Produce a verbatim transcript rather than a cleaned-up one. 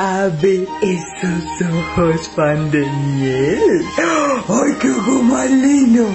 Abi es sus ojos fan de miel. ¡Ay, qué gomalino!